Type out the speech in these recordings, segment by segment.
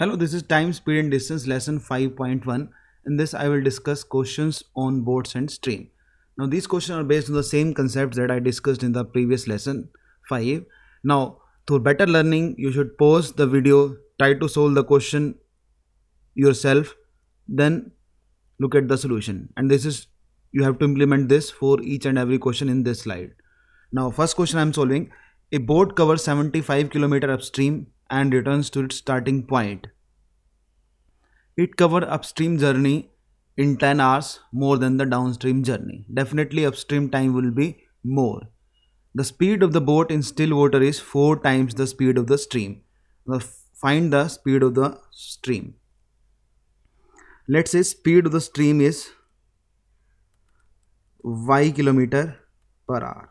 Hello, this is time, speed and distance lesson 5.1. In this I will discuss questions on boards and stream. Now these questions are based on the same concepts that I discussed in the previous lesson 5. Now through better learning, you should pause the video, try to solve the question yourself, then look at the solution. And this is, you have to implement this for each and every question in this slide. Now first question I am solving. A boat covers 75 km upstream and returns to its starting point. It covered upstream journey in 10 hours more than the downstream journey. Definitely upstream time will be more. The speed of the boat in still water is 4 times the speed of the stream. Now find the speed of the stream. Let's say speed of the stream is y kilometer per hour.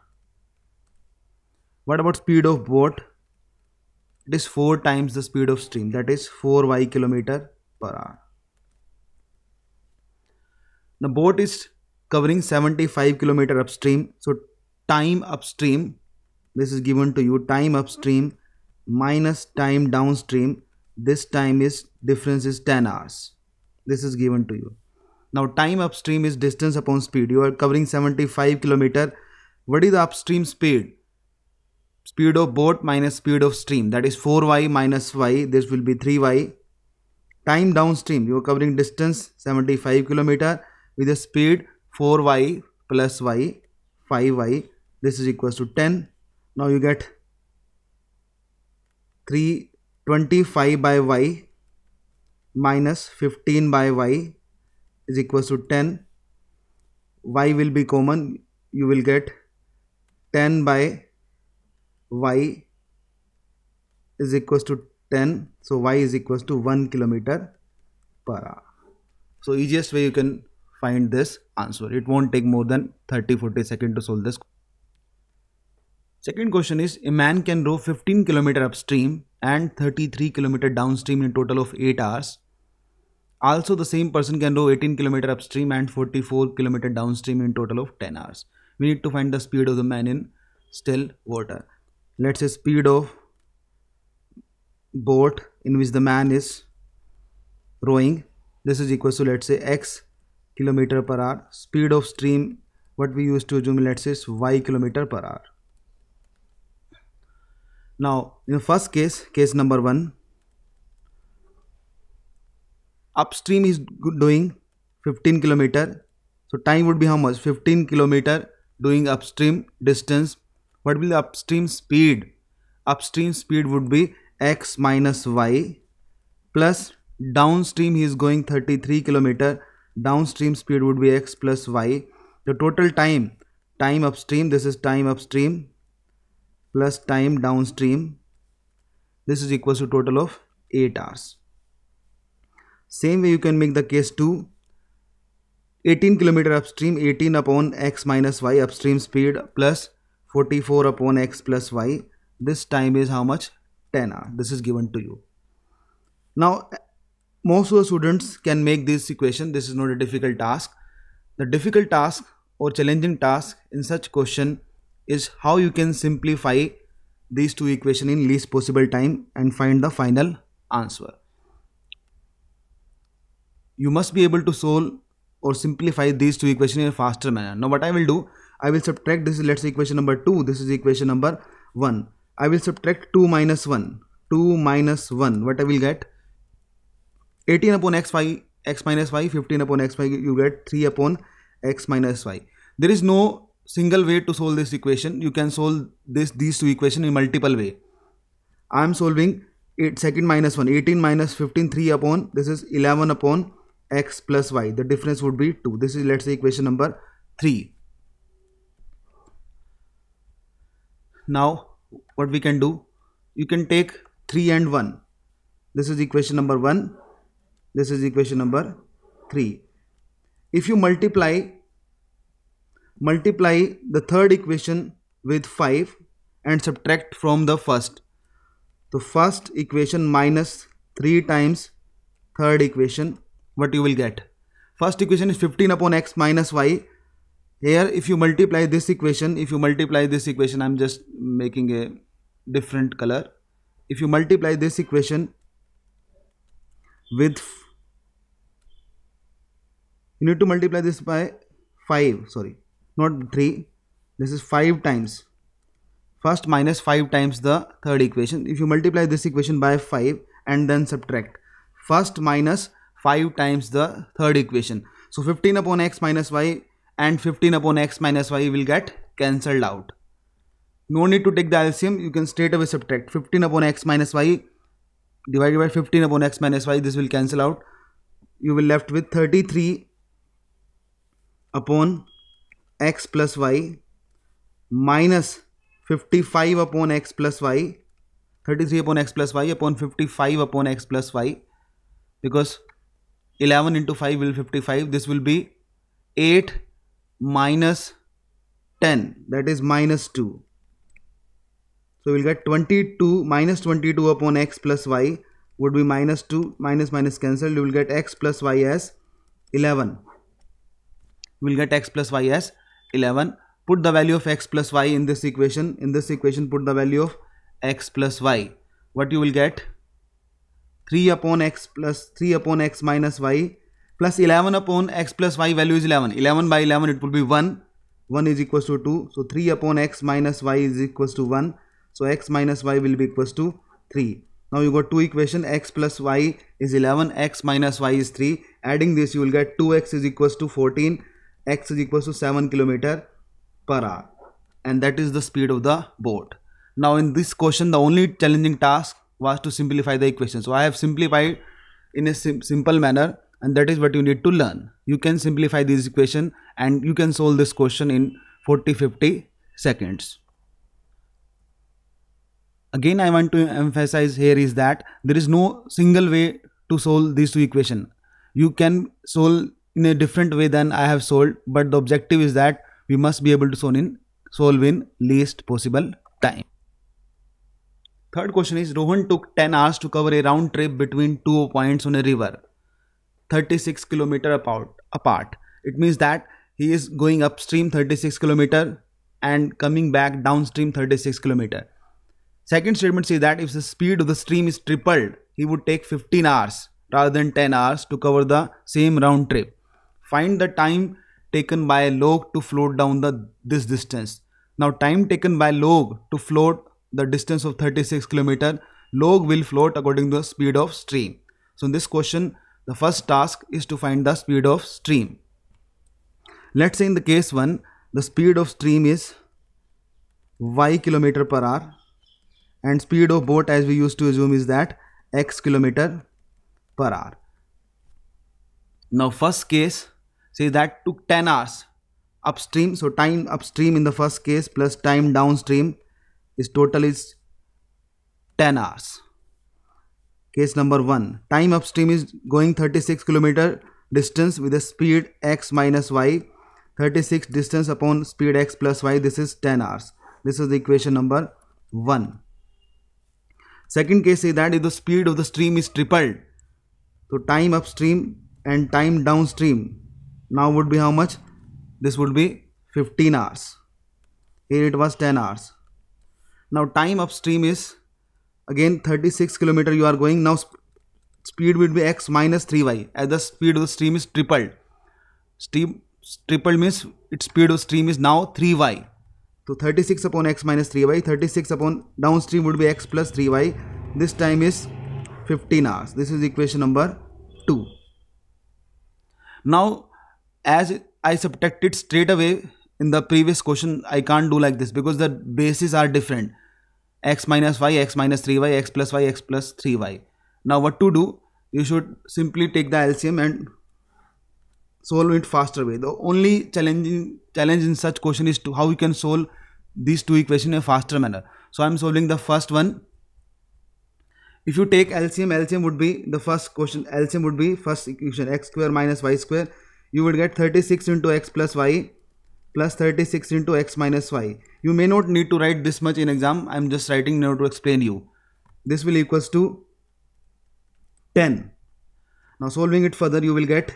What about speed of boat? It is 4 times the speed of stream, that is 4y kilometer per hour. The boat is covering 75 kilometer upstream. So time upstream, this is given to you, time upstream minus time downstream. This time is, difference is 10 hours. This is given to you. Now time upstream is distance upon speed. You are covering 75 kilometer. What is the upstream speed? Speed of boat minus speed of stream, that is 4y minus y, this will be 3y. Time downstream, you are covering distance 75 km with a speed 4y plus y, 5y, this is equals to 10. Now you get 25 by y minus 15 by y is equals to 10. Y will be common, you will get 10 by y is equals to 10, so y is equals to 1 kilometer per hour. So easiest way you can find this answer. It won't take more than 30-40 seconds to solve this. Second question is, a man can row 15 kilometer upstream and 33 kilometer downstream in a total of 8 hours. Also the same person can row 18 kilometer upstream and 44 kilometer downstream in a total of 10 hours. We need to find the speed of the man in still water. Let's say speed of boat in which the man is rowing, this is equals to, let's say, x kilometer per hour. Speed of stream, what we used to assume, let's say, is y kilometer per hour. Now in the first case, case number 1, upstream is doing 15 kilometer. So time would be how much? 15 kilometer doing upstream distance. What will the upstream speed? Upstream speed would be x minus y plus downstream he is going 33 kilometer. Downstream speed would be x plus y. The total time, time upstream, this is time upstream plus time downstream. This is equals to total of 8 hours. Same way you can make the case 2. 18 kilometer upstream, 18 upon x minus y upstream speed plus 44 upon x plus y, this time is how much? 10 hours. This is given to you. Now most of the students can make this equation. This is not a difficult task. The difficult task or challenging task in such question is how you can simplify these two equations in least possible time and find the final answer. You must be able to solve or simplify these two equations in a faster manner. Now what I will do, I will subtract, this is, let's say, equation number 2, this is equation number 1. I will subtract 2 minus 1, 2 minus 1, what I will get? 18 upon x, y, x minus y, 15 upon x, y, you get 3 upon x minus y. There is no single way to solve this equation. You can solve these two equations in multiple way. I am solving second minus 1, 18 minus 15, 3 upon, this is 11 upon x plus y. The difference would be 2. This is, let's say, equation number 3. Now what we can do, you can take 3 and 1, this is equation number 1, this is equation number 3. If you multiply the third equation with 5 and subtract from the first. The first equation minus 3 times third equation, what you will get? First equation is 15 upon x minus y. Here if you multiply this equation, I am just making a different color. If you multiply this equation with, you need to multiply this by 5, sorry, not 3, this is 5 times, first minus 5 times the third equation. If you multiply this equation by 5 and then subtract, first minus 5 times the third equation. So 15 upon x minus y and 15 upon x minus y will get cancelled out. No need to take the LCM, you can straight away subtract. 15 upon x minus y divided by 15 upon x minus y, this will cancel out. You will left with 33 upon x plus y minus 55 upon x plus y, 33 upon x plus y upon 55 upon x plus y, because 11 into 5 will 55. This will be 8 minus 10, that is minus 2. So we'll get 22 minus 22 upon x plus y would be minus 2, minus minus cancelled. You will get x plus y as 11. We'll get x plus y as 11. Put the value of x plus y in this equation. In this equation put the value of x plus y. What you will get? 3 upon x plus 3 upon x minus y plus 11 upon x plus y, value is 11. 11 by 11 it will be 1. 1 is equals to 2. So 3 upon x minus y is equals to 1. So x minus y will be equals to 3. Now you got two equation, x plus y is 11, x minus y is 3. Adding this you will get 2x is equals to 14, x is equals to 7 km/h, and that is the speed of the boat. Now in this question the only challenging task was to simplify the equation. So I have simplified in a simple manner, and that is what you need to learn. You can simplify this equation and you can solve this question in 40-50 seconds. Again, I want to emphasize here is that there is no single way to solve these two equations. You can solve in a different way than I have solved, but the objective is that we must be able to solve in least possible time. Third question is, Rohan took 10 hours to cover a round trip between two points on a river 36 km apart. It means that he is going upstream 36 km and coming back downstream 36 km. Second statement says that if the speed of the stream is tripled, he would take 15 hours rather than 10 hours to cover the same round trip. Find the time taken by a log to float down this distance. Now time taken by log to float the distance of 36 km, log will float according to the speed of stream. So in this question, the first task is to find the speed of stream. Let's say in the case 1, the speed of stream is y km/h. And speed of boat, as we used to assume, is that x km/h. Now first case says that took 10 hours upstream. So time upstream in the first case plus time downstream is total is 10 hours. Case number 1. Time upstream is going 36 km distance with a speed x minus y. 36 distance upon speed x plus y. This is 10 hours. This is the equation number 1. Second case is that if the speed of the stream is tripled, so time upstream and time downstream now would be how much? This would be 15 hours. Here it was 10 hours. Now time upstream is again 36 km you are going. Now speed would be x minus 3y as the speed of the stream is tripled. Tripled means its speed of stream is now 3y. So 36 upon x minus 3y, 36 upon downstream would be x plus 3y. This time is 15 hours. This is equation number 2. Now as I subtracted straight away in the previous question, I can't do like this because the bases are different. X minus y, x minus 3y, x plus y, x plus 3y. Now what to do? You should simply take the LCM and solve it faster way. The only challenge in such question is to how you can solve these two equations in a faster manner. So I am solving the first one. If you take LCM, LCM would be the first question. LCM would be first equation x square minus y square. You would get 36 into x plus y plus 36 into x minus y. You may not need to write this much in exam. I am just writing now to explain you. This will equals to 10. Now solving it further, you will get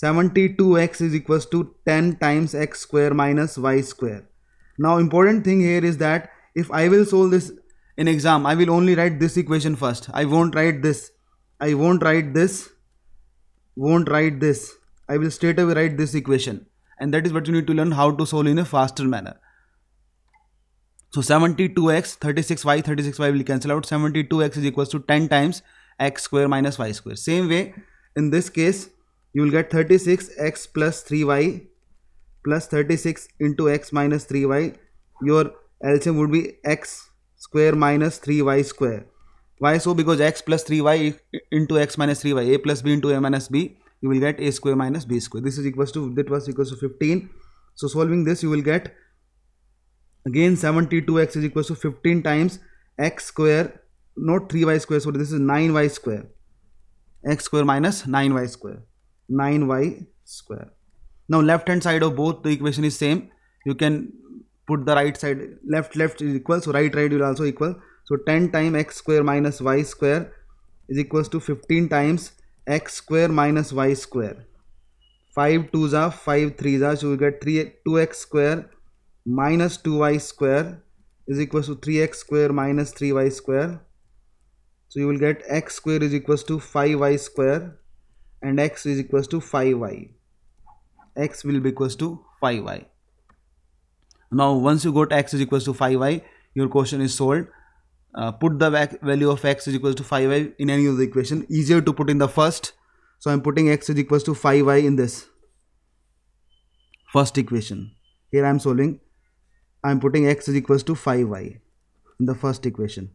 72x is equals to 10 times x square minus y square. Now important thing here is that if I will solve this in exam, I will only write this equation first. I won't write this. I won't write this, I will straight away write this equation, and that is what you need to learn how to solve in a faster manner. So 72x, 36y, 36y will cancel out. 72x is equals to 10 times x square minus y square. Same way, in this case, you will get 36x plus 3y plus 36 into x minus 3y. Your LCM would be x square minus 3y square. Why so? Because x plus 3y into x minus 3y, a plus b into a minus b, you will get a square minus b square. This is equals to, that was equals to 15. So solving this, you will get again 72x is equals to 15 times x square, not 3y square, so this is 9y square, x square minus 9y square, 9y square. Now left hand side of both the equation is same. You can put the right side, left is equal, so right will also equal. So 10 times x square minus y square is equals to 15 times x square minus y square. 5 2s are 5 3s are, so you get 2x square minus 2y square is equals to 3x square minus 3y square. So you will get x square is equals to 5y square and x is equals to 5y. X will be equals to 5y. Now once you got x is equals to 5y, your question is solved. Put the value of x is equals to 5y in any of the equation. Easier to put in the first. So I am putting x is equals to 5y in this first equation. Here I am solving. I am putting x is equals to 5y in the first equation.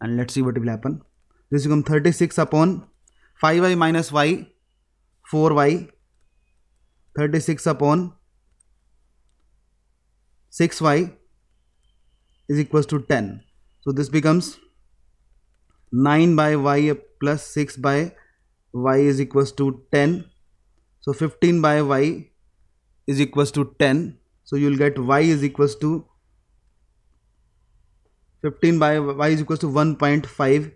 And let's see what will happen. This becomes 36 upon 5y minus y, 4y, 36 upon 6y is equals to 10. So this becomes 9 by y plus 6 by y is equals to 10. So 15 by y is equals to 10. So you will get y is equals to 15 by y is equals to 1.5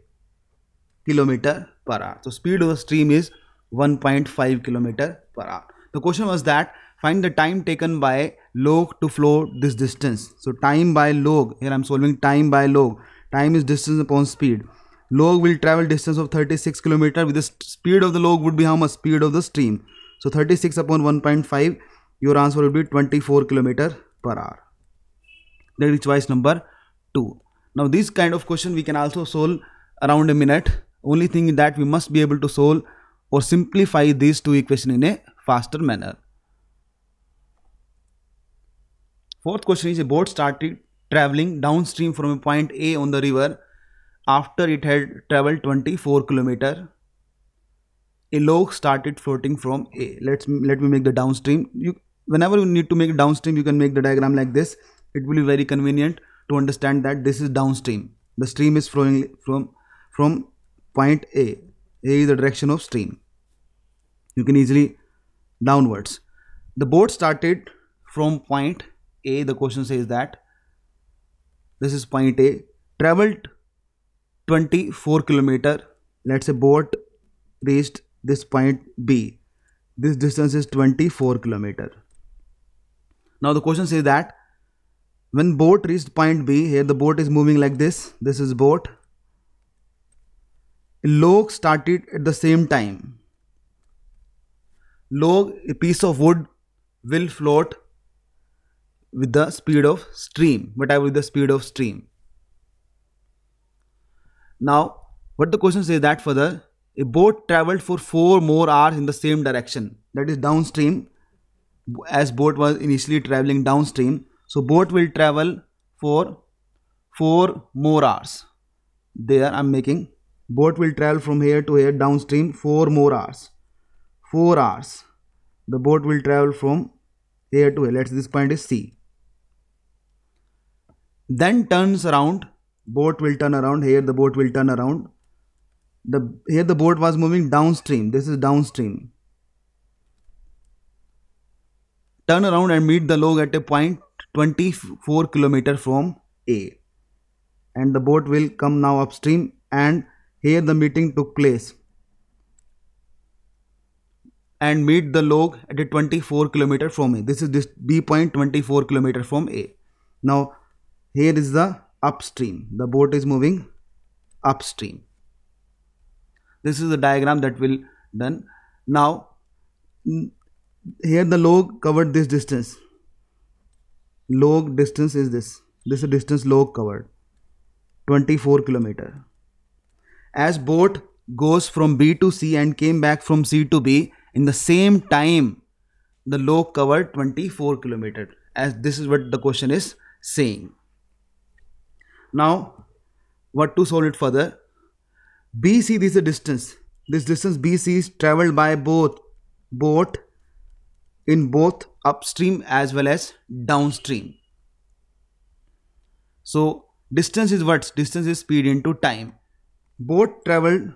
kilometer per hour. So speed of the stream is 1.5 kilometer per hour. The question was that find the time taken by log to flow this distance. So time by log, here I am solving time by log. Time is distance upon speed. Log will travel distance of 36 km with the speed of the log would be how much? Speed of the stream. So 36 upon 1.5, your answer will be 24 km per hour. That is choice number 2. Now this kind of question we can also solve around a minute. Only thing is that we must be able to solve or simplify these two equations in a faster manner. Fourth question is, a boat started traveling downstream from a point A on the river after it had traveled 24 km. A log started floating from A. Let me make the downstream. Whenever you need to make downstream, you can make the diagram like this. It will be very convenient to understand that this is downstream. The stream is flowing from point A. A is the direction of stream. You can easily downwards. The boat started from point A. The question says that this is point A, traveled 24 km. Let's say boat reached this point B. This distance is 24 km. Now the question says that when boat reached point B, here the boat is moving like this. This is boat. Log started at the same time. Log, a piece of wood, will float with the speed of stream. Whatever is the speed of stream. Now what the question says that further, a boat traveled for 4 more hours in the same direction, that is downstream, as boat was initially traveling downstream. So boat will travel for 4 more hours. There I am making boat will travel from here to here downstream 4 more hours. 4 hours the boat will travel from here to here. Let's say this point is C. Then turns around, boat will turn around. Here the boat will turn around. Here the boat was moving downstream. This is downstream. Turn around and meet the log at a point 24 km from A. And the boat will come now upstream, and here the meeting took place. And meet the log at a 24 km from A. This is this B point 24 km from A. Now here is the upstream. The boat is moving upstream. This is the diagram that will done. Now here the log covered this distance. Log distance is this. This is distance log covered, 24 km. As boat goes from B to C and came back from C to B in the same time, the log covered 24 km. As this is what the question is saying. Now, what to solve it further? BC, this is the distance. This distance BC is traveled by both boat in both upstream as well as downstream. So distance is what? Distance is speed into time. Boat traveled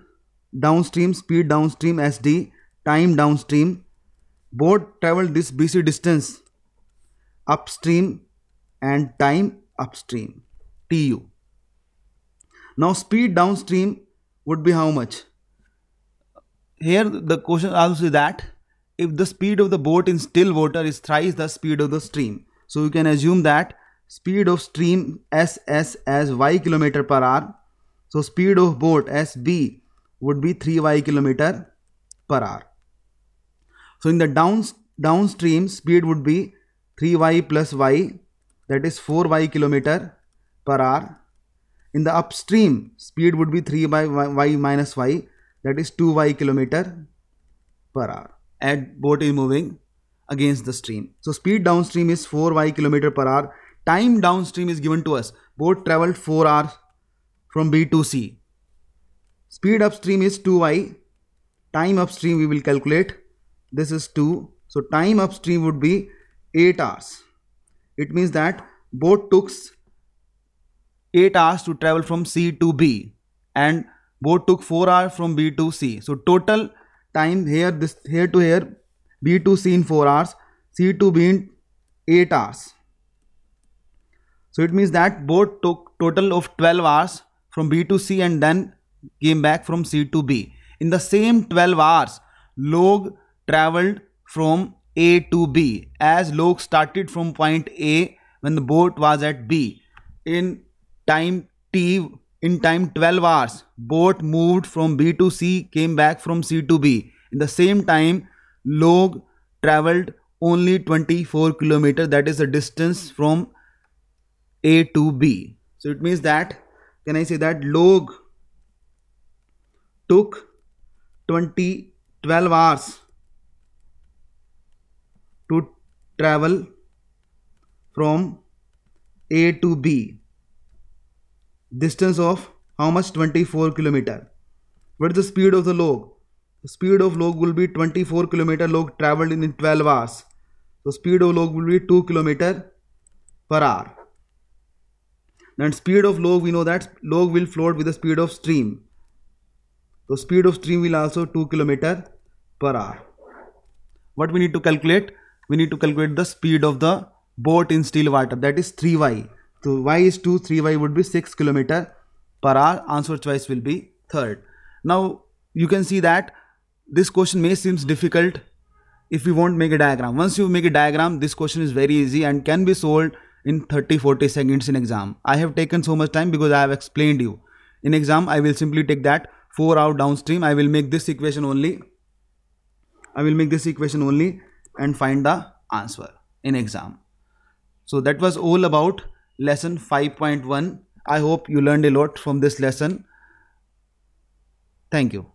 downstream, speed downstream SD, time downstream. Boat traveled this BC distance upstream and time upstream, TU. Now speed downstream would be how much? Here the question also that if the speed of the boat in still water is thrice the speed of the stream, so you can assume that speed of stream SS as y km/h. So speed of boat SB would be 3 y km/h. So in the downstream speed would be 3y plus y, that is 4 y km/h. In the upstream speed would be 3 by y minus y, that is 2 y km/h. And boat is moving against the stream. So speed downstream is 4 y km/h. Time downstream is given to us. Boat traveled 4 hours from B to C. Speed upstream is 2y. Time upstream we will calculate. This is 2. So time upstream would be 8 hours. It means that boat took 8 hours to travel from C to B and boat took 4 hours from B to C. So total time here, this here to here, B to C in 4 hours, C to B in 8 hours. So it means that boat took total of 12 hours from B to C and then came back from C to B. In the same 12 hours, log traveled from A to B, as log started from point A when the boat was at B. In time T, in time 12 hours, boat moved from B to C, came back from C to B. In the same time, log traveled only 24 km, that is the distance from A to B. So it means that, can I say that log took 12 hours to travel from A to B. Distance of how much? 24 km. What is the speed of the log? The speed of log will be 24 km. Log traveled in 12 hours. So speed of log will be 2 km/h. And speed of log, we know that log will float with the speed of stream. So speed of stream will also 2 km/h. What we need to calculate? We need to calculate the speed of the boat in still water, that is 3y. So y is 2, 3y would be 6 km/h. Answer choice will be third. Now you can see that this question may seem difficult if you won't make a diagram. Once you make a diagram, this question is very easy and can be solved in 30-40 seconds in exam. I have taken so much time because I have explained you. In exam, I will simply take that 4 hour downstream. I will make this equation only. I will make this equation only and find the answer in exam. So that was all about lesson 5.1. I hope you learned a lot from this lesson. Thank you.